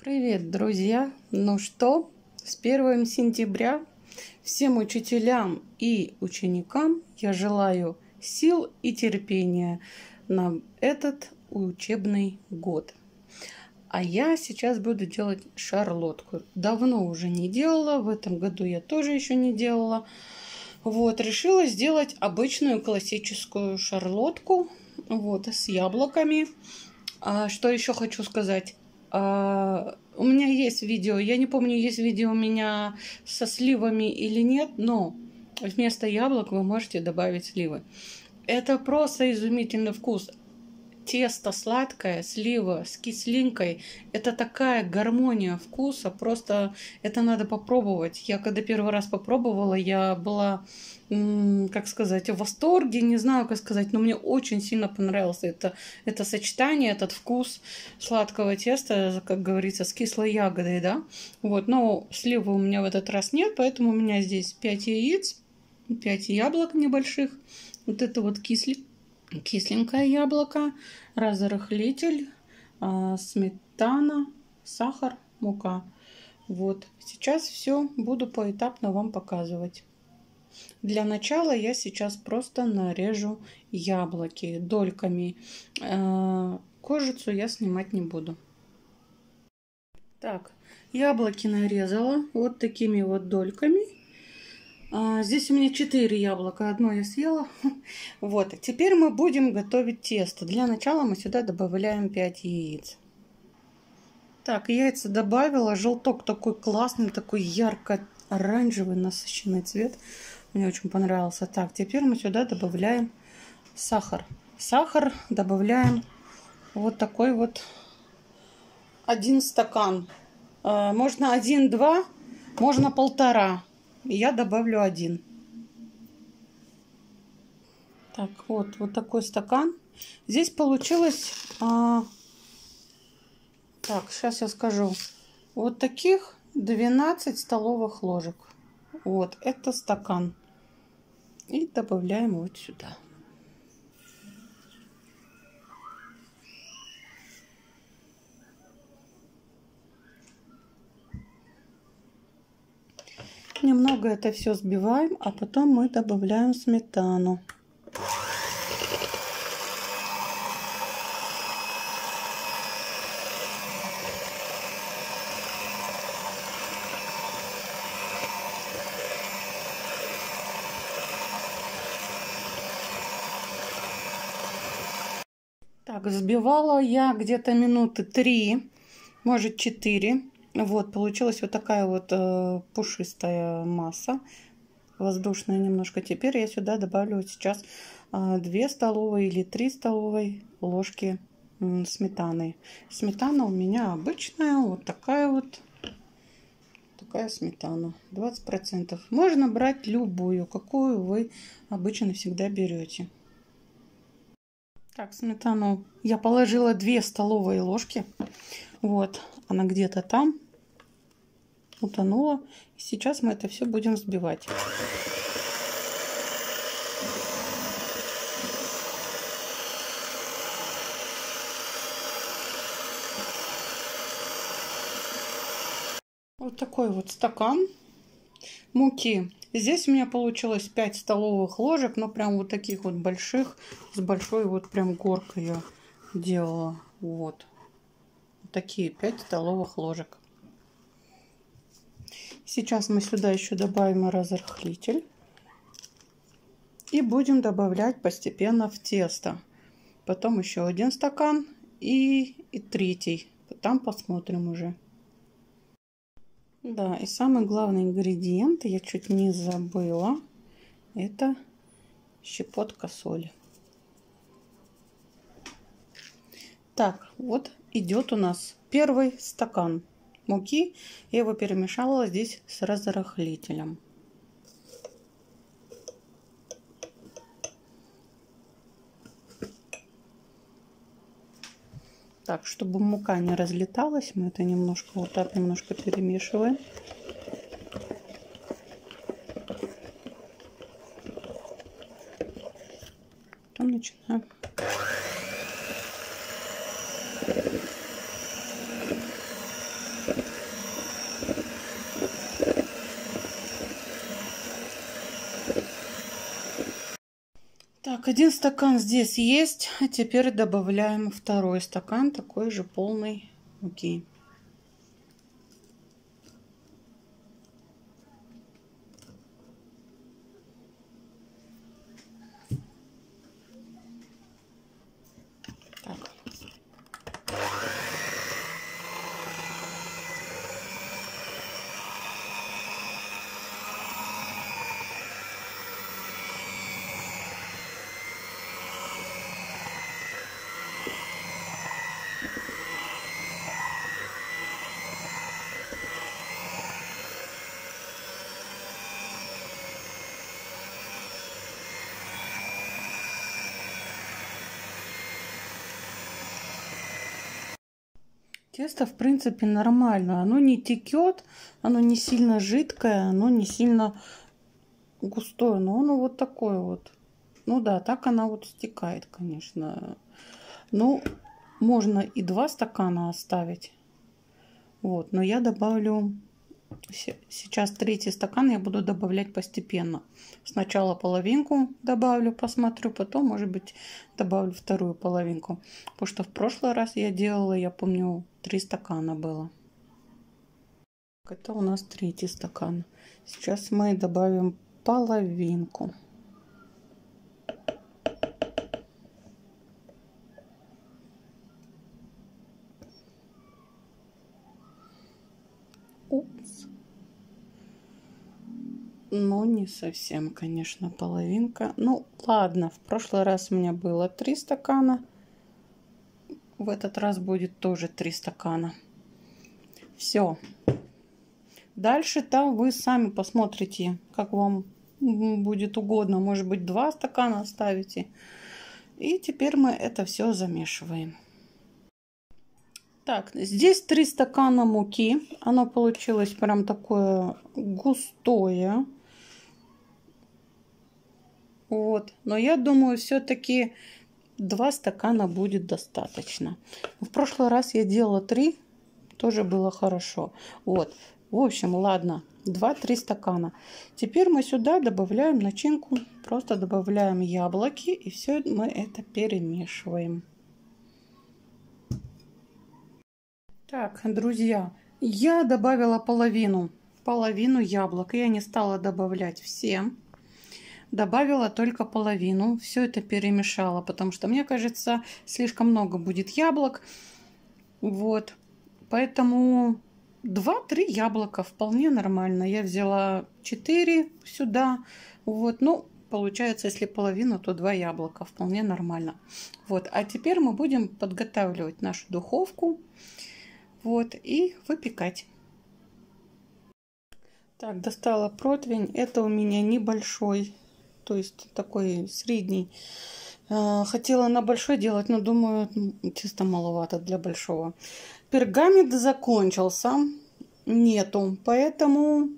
Привет, друзья! Ну что, с 1 сентября всем учителям и ученикам я желаю сил и терпения на этот учебный год. А я сейчас буду делать шарлотку. Давно уже не делала, в этом году я тоже еще не делала. Вот, решила сделать обычную классическую шарлотку, вот, с яблоками. Что еще хочу сказать? У меня есть видео, я не помню, есть видео у меня со сливами или нет, но вместо яблок вы можете добавить сливы. Это просто изумительный вкус. Тесто сладкое, слива с кислинкой. Это такая гармония вкуса. Просто это надо попробовать. Я когда первый раз попробовала, я была, как сказать, в восторге. Не знаю, как сказать, но мне очень сильно понравилось это сочетание, этот вкус сладкого теста, как говорится, с кислой ягодой, да? Вот, но сливы у меня в этот раз нет, поэтому у меня здесь 5 яиц, 5 яблок небольших. Вот это вот кисленькое яблоко, разрыхлитель, сметана, сахар, мука. Вот. Сейчас все буду поэтапно вам показывать. Для начала я сейчас просто нарежу яблоки дольками. Кожицу я снимать не буду. Так, яблоки нарезала вот такими вот дольками. Здесь у меня 4 яблока, одно я съела. Вот, теперь мы будем готовить тесто. Для начала мы сюда добавляем 5 яиц. Так, яйца добавила. Желток такой классный, такой ярко-оранжевый, насыщенный цвет. Мне очень понравился. Так, теперь мы сюда добавляем сахар. Сахар добавляем вот такой вот 1 стакан. Можно 1-2, можно 1,5. Я добавлю 1. Так, вот такой стакан. Здесь получилось, так, сейчас я скажу, вот таких 12 столовых ложек. Вот, это стакан. И добавляем вот сюда. Немного это все сбиваем, а потом мы добавляем сметану. Так, взбивала я где-то минуты 3, может 4. Вот, получилась вот такая вот пушистая масса, воздушная немножко. Теперь я сюда добавлю сейчас 2 столовые или 3 столовые ложки сметаны. Сметана у меня обычная, вот такая сметана, 20%. Можно брать любую, какую вы обычно всегда берете. Так, сметану я положила 2 столовые ложки. Вот, она где-то там утонула. Сейчас мы это все будем взбивать. Вот такой вот стакан муки. Здесь у меня получилось 5 столовых ложек, но прям вот таких вот больших, с большой вот прям горкой я делала. Вот такие 5 столовых ложек. Сейчас мы сюда еще добавим разрыхлитель и будем добавлять постепенно в тесто. Потом еще 1 стакан и 3. Там посмотрим уже. Да, и самый главный ингредиент, я чуть не забыла, это щепотка соли. Так, вот идет у нас первый стакан муки. Я его перемешала здесь с разрыхлителем. Так, чтобы мука не разлеталась, мы это немножко вот так немножко перемешиваем. Потом начинаем. Так, один стакан здесь есть. А теперь добавляем второй стакан, такой же полный муки. Тесто, в принципе, нормально. Оно не текет, оно не сильно жидкое, оно не сильно густое. Но оно вот такое вот. Ну да, так оно вот стекает, конечно. Ну, можно и 2 стакана оставить. Вот, но я добавлю... Сейчас 3-й стакан я буду добавлять постепенно. Сначала половинку добавлю, посмотрю, потом, может быть, добавлю 2-ю половинку. Потому что в прошлый раз я делала, я помню, 3 стакана было. Это у нас 3-й стакан. Сейчас мы добавим половинку. Упс. Но не совсем, конечно, половинка. Ну, ладно, в прошлый раз у меня было 3 стакана. В этот раз будет тоже 3 стакана. Все. Дальше-то вы сами посмотрите, как вам будет угодно. Может быть, 2 стакана оставите. И теперь мы это все замешиваем. Так, здесь 3 стакана муки. Оно получилось прям такое густое. Вот. Но я думаю, все-таки 2 стакана будет достаточно. В прошлый раз я делала 3. Тоже было хорошо. Вот. В общем, ладно. 2-3 стакана. Теперь мы сюда добавляем начинку. Просто добавляем яблоки. И все мы это перемешиваем. Так, друзья, я добавила половину яблок. Я не стала добавлять все. Добавила только половину. Все это перемешала, потому что, мне кажется, слишком много будет яблок. Вот. Поэтому 2-3 яблока вполне нормально. Я взяла 4 сюда. Вот, ну, получается, если половину, то 2 яблока. Вполне нормально. Вот, а теперь мы будем подготавливать нашу духовку. Вот, и выпекать. Так, достала противень. Это у меня небольшой, то есть такой средний. Хотела на большой делать, но думаю, чисто маловато для большого. Пергамент закончился, нету, поэтому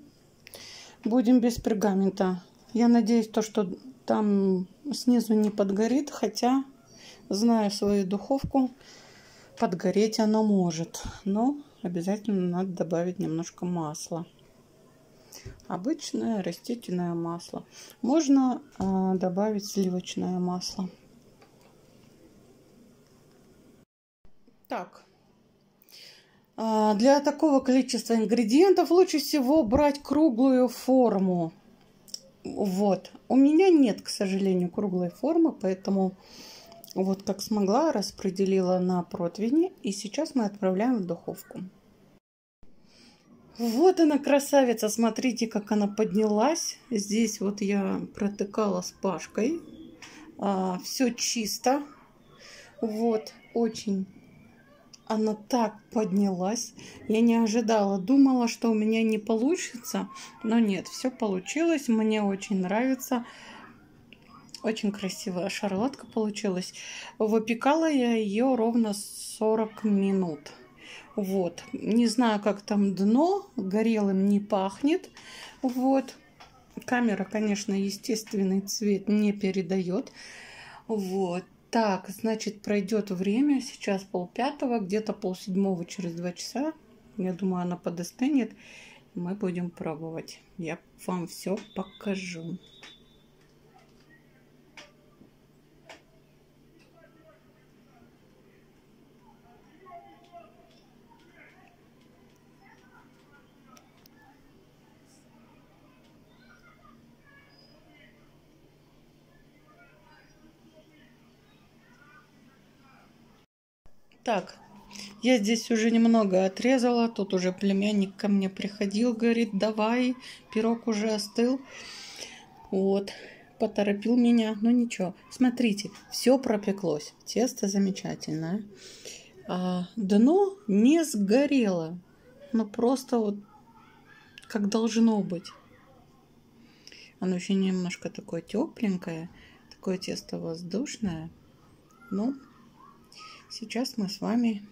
будем без пергамента. Я надеюсь, то, что там снизу не подгорит, хотя, знаю свою духовку, подгореть она может, но обязательно надо добавить немножко масла. Обычное растительное масло. Можно добавить сливочное масло. Так, для такого количества ингредиентов лучше всего брать круглую форму. Вот. У меня нет, к сожалению, круглой формы, поэтому... Вот как смогла, распределила на противне. И сейчас мы отправляем в духовку. Вот она, красавица. Смотрите, как она поднялась. Здесь вот я протыкала спажкой. Все чисто. Вот, очень. Она так поднялась. Я не ожидала. Думала, что у меня не получится. Но нет, все получилось. Мне очень нравится. Очень красивая шарлотка получилась. Выпекала я ее ровно 40 минут. Вот. Не знаю, как там дно. Горелым не пахнет. Вот. Камера, конечно, естественный цвет не передает. Вот. Так, значит, пройдет время. Сейчас 17:30, где-то 18:30, через 2 часа. Я думаю, она подостынет. Мы будем пробовать. Я вам все покажу. Так, я здесь уже немного отрезала. Тут уже племянник ко мне приходил, говорит, давай, пирог уже остыл. Вот, поторопил меня. Ну ничего, смотрите, все пропеклось. Тесто замечательное. А дно не сгорело. Ну просто вот как должно быть. Оно еще немножко такое тепленькое, такое тесто воздушное. Ну, сейчас мы с вами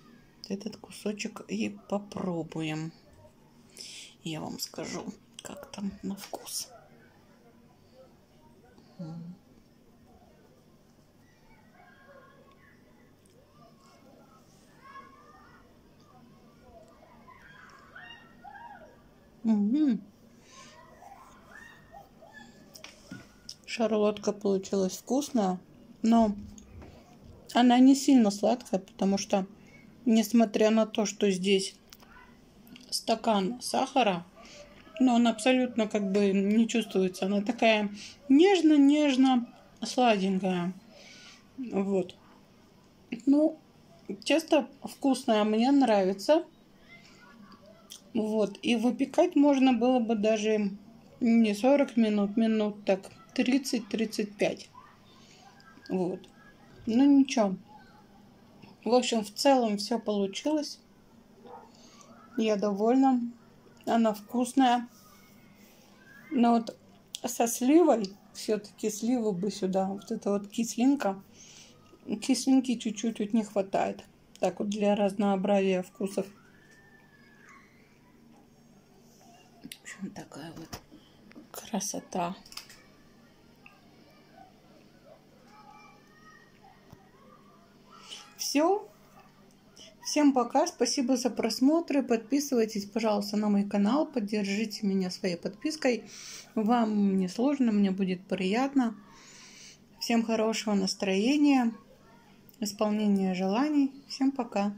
этот кусочек и попробуем. Я вам скажу, как там на вкус. Угу. Шарлотка получилась вкусная, но она не сильно сладкая, потому что, несмотря на то, что здесь стакан сахара, но он абсолютно как бы не чувствуется. Она такая нежно-нежно сладенькая. Вот. Ну, тесто вкусное, мне нравится. Вот. И выпекать можно было бы даже не 40 минут, минут так 30-35. Вот. Ну ничего. В общем, в целом все получилось. Я довольна. Она вкусная. Но вот со сливой, все-таки сливу бы сюда. Вот это вот кислинка. Кислинки чуть-чуть вот не хватает. Так вот для разнообразия вкусов. В общем, такая вот красота. Все. Всем пока. Спасибо за просмотры. Подписывайтесь, пожалуйста, на мой канал. Поддержите меня своей подпиской. Вам не сложно, мне будет приятно. Всем хорошего настроения, исполнения желаний. Всем пока.